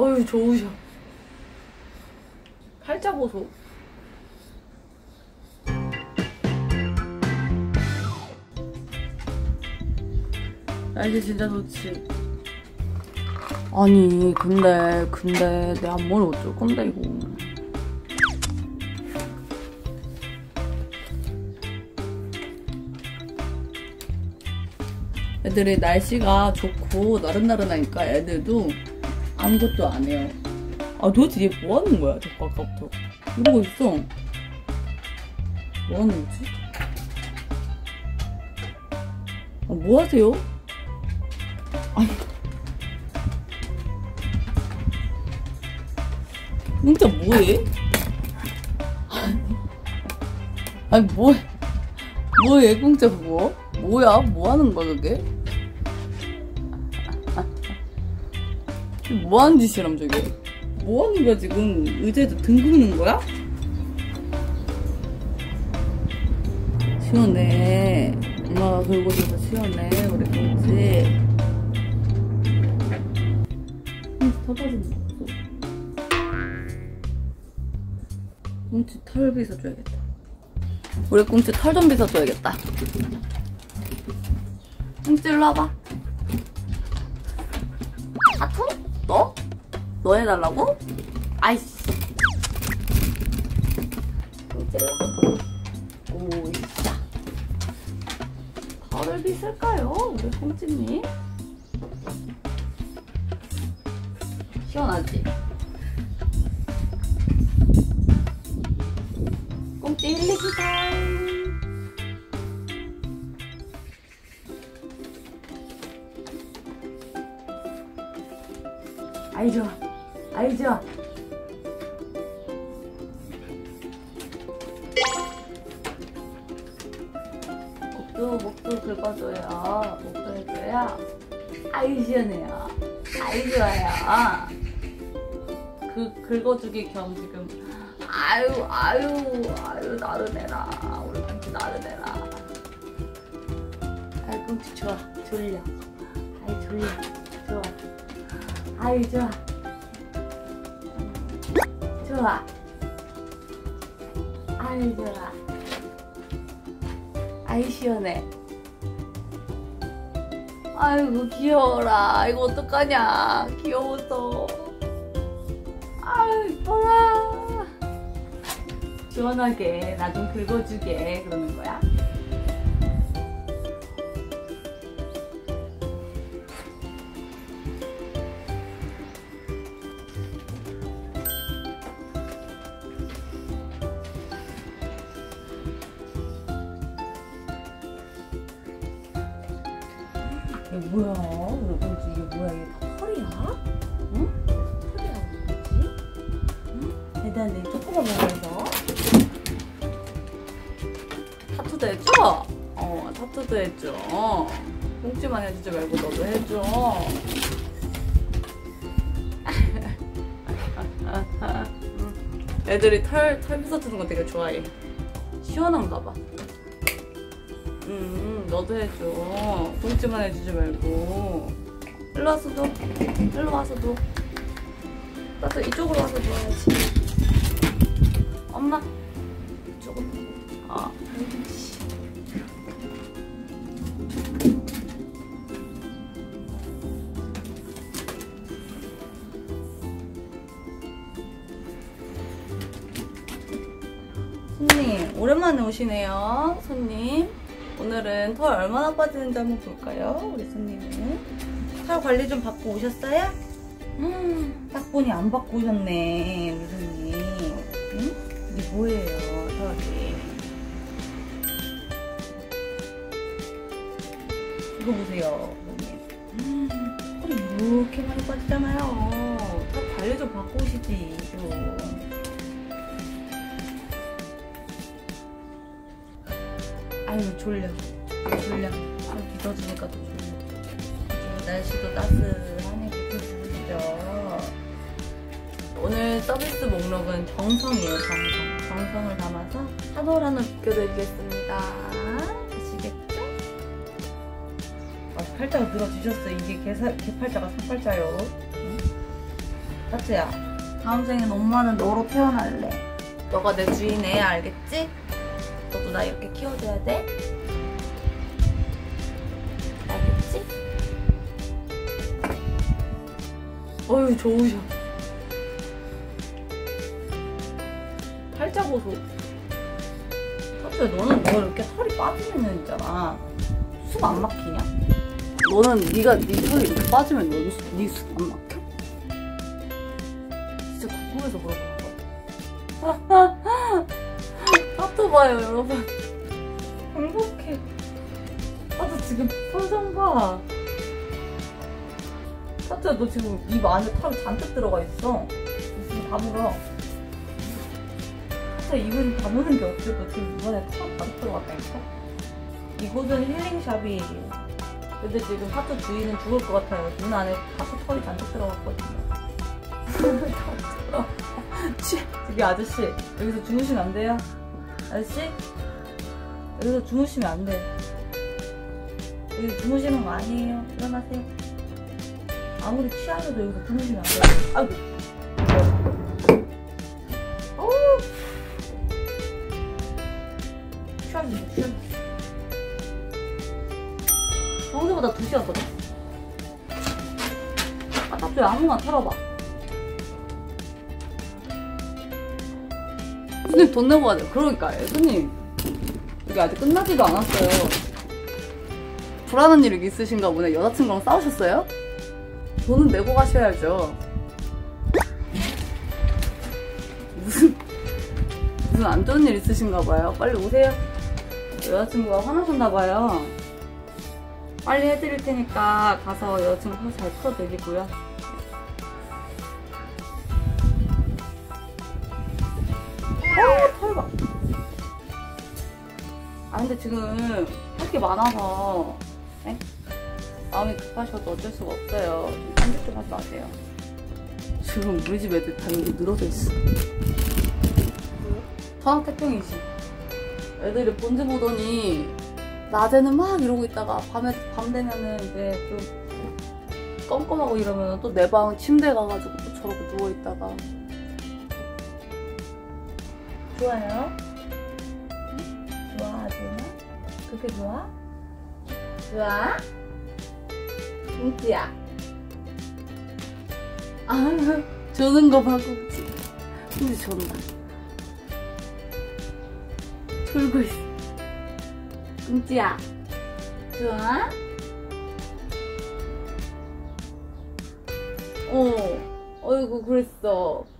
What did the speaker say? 어휴 좋으셔. 팔자 보소. 아 이게 진짜 좋지. 아니 근데 내 앞머리 어쩔 건데 이거. 애들이 날씨가 좋고 나른나른하니까 애들도 아무것도 안 해요. 아 도대체 얘 뭐 하는 거야? 자꾸 아까부터 이러고 있어. 뭐 하는 거지? 아, 뭐 하세요? 아니 진짜 뭐해? 아니 뭐해 공짜 그거? 뭐야? 뭐 하는 거야 그게? 뭐 하는 짓이람 저게? 뭐 하는 거야 지금? 의자에도 등 긁는 거야? 시원해. 엄마가 긁고 있어서 시원해. 그랬겠지. 터져주는 거 없어. 꽁치 털 빗어줘야겠다. 우리 꽁치 털 좀 빗어줘야겠다. 꽁치 일로 와봐. 아 털? 너? 너 해달라고? 아이씨. 꽁치 일로 와봐. 오이씨. 털을 빗을까요? 우리 꽁치님? 시원하지? 꽁치 힐링이다. 아이 좋아, 아이 좋아. 목도 긁어줘요. 목도 해줘요. 아이 시원해요. 아이 좋아요. 긁어주기 겸 지금 아유 나른해라. 우리 꽁치 나른해라. 아이 꽁치 좋아. 졸려. 아이 졸려. 좋아. 아이 좋아. 좋아. 아이 좋아. 아이 시원해. 아이고 귀여워라. 이거 어떡하냐. 귀여워서. 아유 이뻐라. 시원하게 나 좀 긁어주게 그러는 거야. 이게 뭐야? 여러분 이게 뭐야? 이게 털이야? 응? 일단 내 초코바 먹으면서 타투도 해줘? 어 타투도 해줘. 꽁치만 해주지 말고 너도 해줘. 애들이 털 빗어주는 거 되게 좋아해. 시원한가 봐. 너도 해줘. 꽁치만 해주지 말고. 일로 와서도 일로 와서도 나도 이쪽으로 와서 줘야지. 엄마 이쪽으로. 아 그렇지. 손님 오랜만에 오시네요. 손님 오늘은 털 얼마나 빠지는지 한번 볼까요? 우리 손님은 털 관리 좀 받고 오셨어요? 딱 보니 안 받고 오셨네 우리 손님. 응? 이게 뭐예요, 털이? 이거 보세요, 언니. 털이 이렇게 많이 빠지잖아요. 털 관리 좀 받고 오시지, 이거. 아유, 졸려. 졸려. 아, 빗어주니까 또 졸려. 날씨도 따스하니 빗어 주시죠. 오늘 서비스 목록은 정성이에요, 정성. 정성을 담아서 한올한올 비켜드리겠습니다. 아시겠죠? 아, 팔자가 늘어지셨어요. 이게 개 팔자가 3팔자요. 응? 따스야, 다음 생엔 엄마는 너로 태어날래. 너가 내 주인 애야, 알겠지? 너도 나 이렇게 키워줘야 돼. 알겠지? 어휴, 좋으셔. 팔자 보소. 따스야, 너는 뭐 이렇게 털이 빠지는 애 있잖아. 숨 안 막히냐? 너는 네가 네 털이 이렇게 빠지면 네 숨 안 막혀? 진짜 궁금해서 물어보는 거야. 따뜻 봐요, 여러분. 행복해. 따뜻 지금 표정 봐. 따뜻야, 너 지금 입 안에 털이 잔뜩 들어가 있어. 지금 다 물어. 따뜻야, 입을 다 무는 게 어때? 너 지금 이번에 털 잔뜩 들어갔다니까? 이곳은 힐링샵이에요. 근데 지금 타투 주인은 죽을 것 같아요. 눈 안에 타투 털이 잔뜩 들어갔거든요. 저기 아저씨, 여기서 주무시면 안 돼요? 아저씨? 여기서 주무시면 안 돼. 여기서 주무시는 거 아니에요. 일어나세요. 아무리 취하셔도 여기서 주무시면 안 돼요. 아이고. 어우. 취하시면 취하시면. 평소보다 2시간 더 잤어. 아, 갑자기 아무나 털어봐. 손님 돈 내고 가자. 그러니까 손님, 여기 아직 끝나지도 않았어요. 불안한 일 있으신가 보네. 여자친구랑 싸우셨어요? 돈은 내고 가셔야죠. 무슨 안 좋은 일 있으신가 봐요. 빨리 오세요. 여자친구가 화나셨나 봐요. 빨리 해드릴 테니까 가서 여자친구 잘 풀어드리고요. 아, 근데 지금 할 게 많아서 네? 마음이 급하셔도 어쩔 수가 없어요. 좀 편집 좀 하지 마세요. 지금 우리 집 애들 다 여기 늘어져 있어. 왜? 전학 태평이지. 애들이 본즈 보더니 낮에는 막 이러고 있다가 밤 되면은 이제 좀 껌껌하고 이러면 또 내 방 침대에 가가지고 또 저러고 누워있다가. 좋아요? 그렇게 좋아? 좋아? 공지야. 아, 조는 거 봐, 공지. 근데 존나. 졸고 있어. 공지야. 좋아? 어이구, 그랬어.